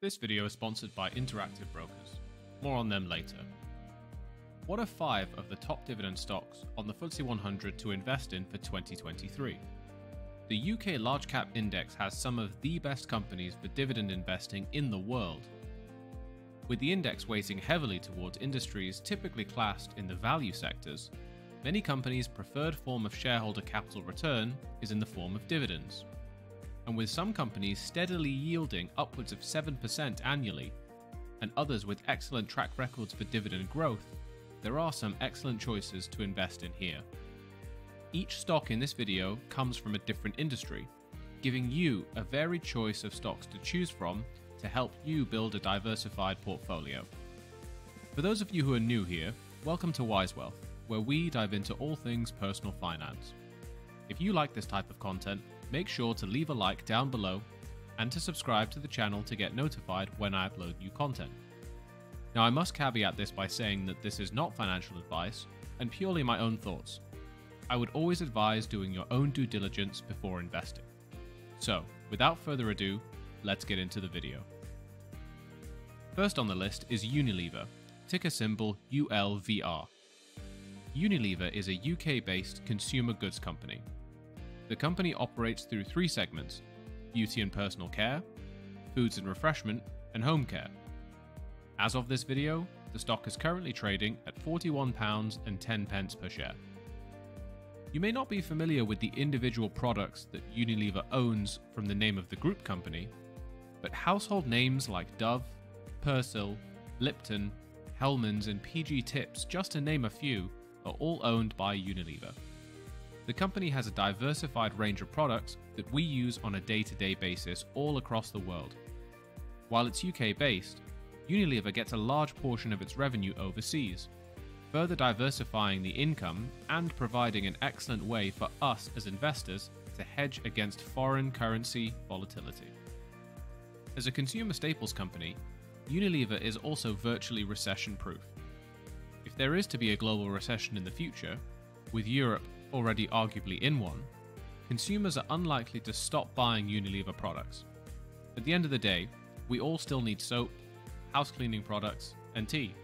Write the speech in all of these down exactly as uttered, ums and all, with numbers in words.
This video is sponsored by Interactive Brokers. More on them later. What are five of the top dividend stocks on the FTSE one hundred to invest in for twenty twenty-three? The U K Large Cap Index has some of the best companies for dividend investing in the world, with the index weighting heavily towards industries typically classed in the value sectors. Many companies' preferred form of shareholder capital return is in the form of dividends, and with some companies steadily yielding upwards of seven percent annually, and others with excellent track records for dividend growth, there are some excellent choices to invest in here. Each stock in this video comes from a different industry, giving you a varied choice of stocks to choose from to help you build a diversified portfolio. For those of you who are new here, welcome to WiseWealth, where we dive into all things personal finance. If you like this type of content, make sure to leave a like down below and to subscribe to the channel to get notified when I upload new content. Now, I must caveat this by saying that this is not financial advice and purely my own thoughts. I would always advise doing your own due diligence before investing. So, without further ado, let's get into the video. First on the list is Unilever, ticker symbol U L V R. Unilever is a U K-based consumer goods company. The company operates through three segments: beauty and personal care, foods and refreshment, and home care. As of this video, the stock is currently trading at forty-one pounds ten per share. You may not be familiar with the individual products that Unilever owns from the name of the group company, but household names like Dove, Persil, Lipton, Hellmann's, and P G Tips, just to name a few, are all owned by Unilever. The company has a diversified range of products that we use on a day-to-day basis all across the world. While it's U K-based, Unilever gets a large portion of its revenue overseas, further diversifying the income and providing an excellent way for us as investors to hedge against foreign currency volatility. As a consumer staples company, Unilever is also virtually recession-proof. If there is to be a global recession in the future, with Europe already arguably in one, consumers are unlikely to stop buying Unilever products. At the end of the day, we all still need soap, house cleaning products, and tea.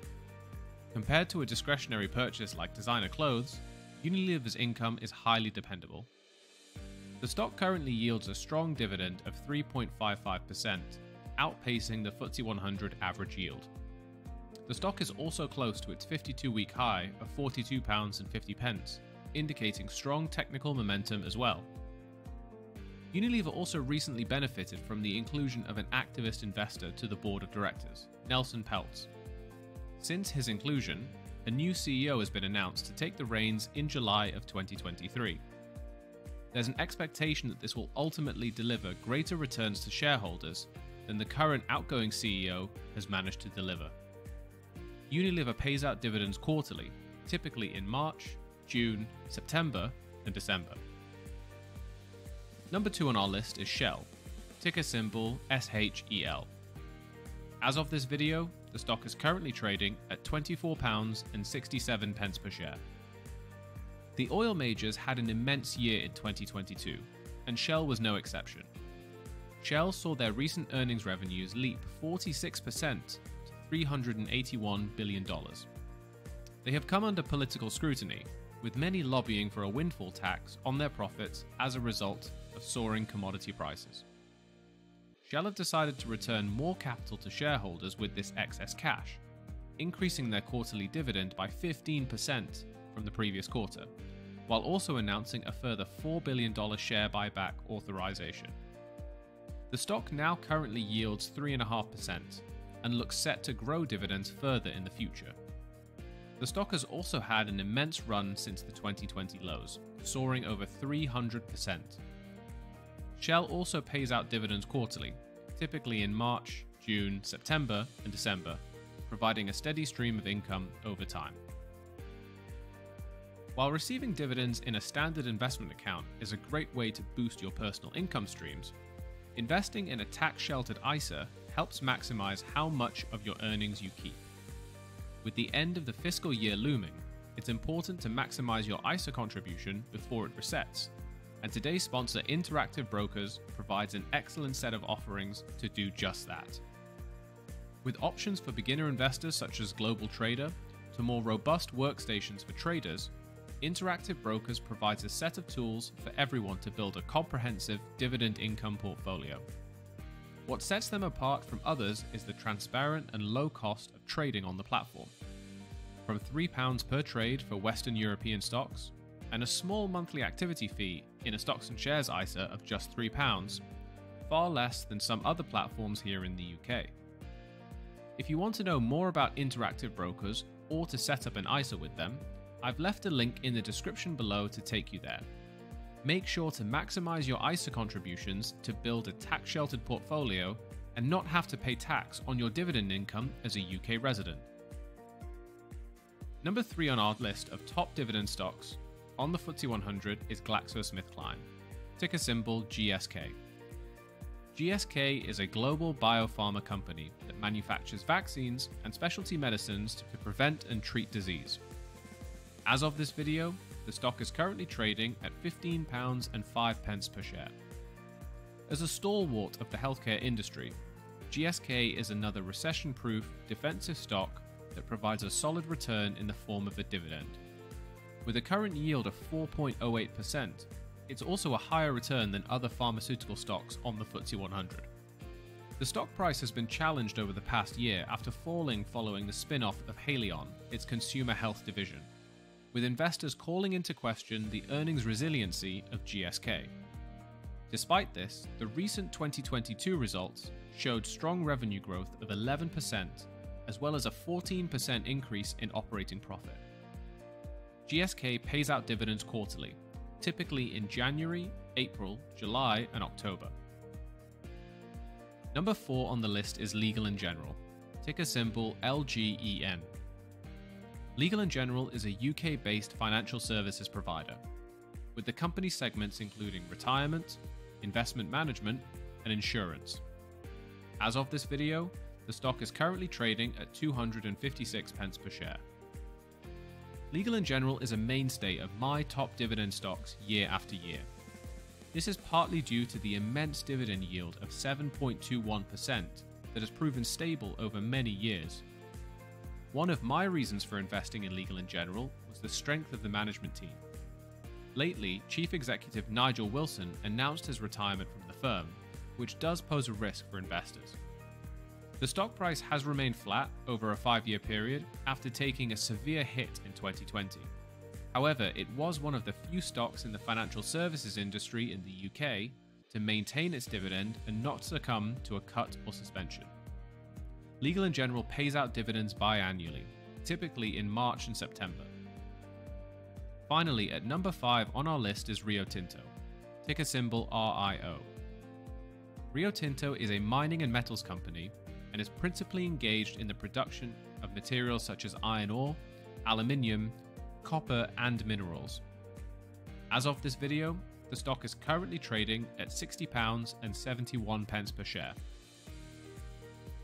Compared to a discretionary purchase like designer clothes, Unilever's income is highly dependable. The stock currently yields a strong dividend of three point five five percent, outpacing the FTSE one hundred average yield. The stock is also close to its fifty-two week high of forty-two pounds fifty, indicating strong technical momentum as well. Unilever also recently benefited from the inclusion of an activist investor to the board of directors, Nelson Peltz. Since his inclusion, a new C E O has been announced to take the reins in July of twenty twenty-three. There's an expectation that this will ultimately deliver greater returns to shareholders than the current outgoing C E O has managed to deliver. Unilever pays out dividends quarterly, typically in March, June, September, and December. Number two on our list is Shell, ticker symbol S H E L. As of this video, the stock is currently trading at twenty-four pounds sixty-seven per share. The oil majors had an immense year in twenty twenty-two, and Shell was no exception. Shell saw their recent earnings revenues leap forty-six percent to three hundred eighty-one billion dollars. They have come under political scrutiny, with many lobbying for a windfall tax on their profits as a result of soaring commodity prices. Shell have decided to return more capital to shareholders with this excess cash, increasing their quarterly dividend by fifteen percent from the previous quarter, while also announcing a further four billion dollars share buyback authorization. The stock now currently yields three point five percent and looks set to grow dividends further in the future. The stock has also had an immense run since the twenty twenty lows, soaring over three hundred percent. Shell also pays out dividends quarterly, typically in March, June, September, and December, providing a steady stream of income over time. While receiving dividends in a standard investment account is a great way to boost your personal income streams, investing in a tax-sheltered I S A helps maximize how much of your earnings you keep. With the end of the fiscal year looming, it's important to maximize your I S A contribution before it resets, and today's sponsor, Interactive Brokers, provides an excellent set of offerings to do just that. with options for beginner investors such as Global Trader, to more robust workstations for traders, Interactive Brokers provides a set of tools for everyone to build a comprehensive dividend income portfolio. What sets them apart from others is the transparent and low cost of trading on the platform. From three pounds per trade for Western European stocks, and a small monthly activity fee in a stocks and shares I S A of just three pounds, far less than some other platforms here in the U K. If you want to know more about Interactive Brokers or to set up an I S A with them, I've left a link in the description below to take you there. Make sure to maximize your I S A contributions to build a tax-sheltered portfolio and not have to pay tax on your dividend income as a U K resident. Number three on our list of top dividend stocks on the F T S E one hundred is GlaxoSmithKline, ticker symbol G S K. G S K is a global biopharma company that manufactures vaccines and specialty medicines to prevent and treat disease. As of this video, the stock is currently trading at fifteen pounds and five pence per share. As a stalwart of the healthcare industry, G S K is another recession-proof, defensive stock that provides a solid return in the form of a dividend. With a current yield of four point oh eight percent, it's also a higher return than other pharmaceutical stocks on the F T S E one hundred. The stock price has been challenged over the past year after falling following the spin-off of Haleon, its consumer health division, with investors calling into question the earnings resiliency of G S K. Despite this, the recent twenty twenty-two results showed strong revenue growth of eleven percent, as well as a fourteen percent increase in operating profit. G S K pays out dividends quarterly, typically in January, April, July, and October. Number four on the list is Legal and General, ticker symbol L G E N. Legal and General is a U K-based financial services provider, with the company segments including retirement, investment management, and insurance. As of this video, the stock is currently trading at two hundred fifty-six pence per share. Legal and General is a mainstay of my top dividend stocks year after year. This is partly due to the immense dividend yield of seven point two one percent that has proven stable over many years. One of my reasons for investing in Legal and General was the strength of the management team. Lately, Chief Executive Nigel Wilson announced his retirement from the firm, which does pose a risk for investors. The stock price has remained flat over a five-year period after taking a severe hit in twenty twenty. However, it was one of the few stocks in the financial services industry in the U K to maintain its dividend and not succumb to a cut or suspension. Legal and General pays out dividends biannually, typically in March and September. Finally, at number five on our list is Rio Tinto, ticker symbol R I O. Rio Tinto is a mining and metals company and is principally engaged in the production of materials such as iron ore, aluminium, copper, and minerals. As of this video, the stock is currently trading at sixty pounds and seventy-one pence per share.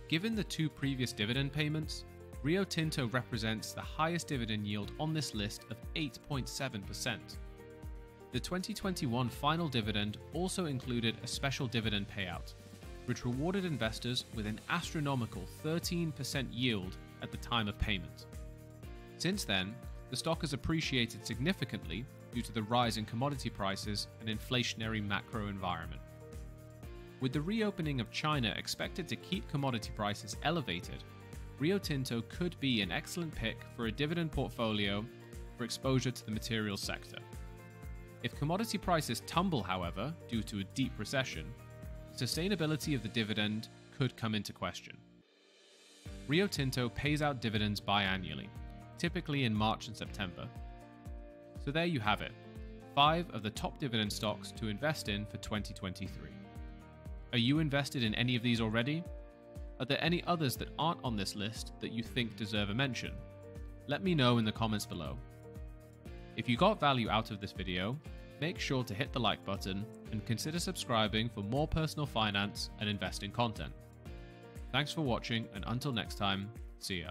Given the two previous dividend payments, Rio Tinto represents the highest dividend yield on this list of eight point seven percent. The twenty twenty-one final dividend also included a special dividend payout, which rewarded investors with an astronomical thirteen percent yield at the time of payment. Since then, the stock has appreciated significantly due to the rise in commodity prices and inflationary macro environment. With the reopening of China expected to keep commodity prices elevated, Rio Tinto could be an excellent pick for a dividend portfolio for exposure to the materials sector. If commodity prices tumble, however, due to a deep recession, sustainability of the dividend could come into question. Rio Tinto pays out dividends biannually, typically in March and September. So there you have it, five of the top dividend stocks to invest in for twenty twenty-three. Are you invested in any of these already? Are there any others that aren't on this list that you think deserve a mention? Let me know in the comments below. If you got value out of this video, make sure to hit the like button and consider subscribing for more personal finance and investing content. Thanks for watching, and until next time, see ya.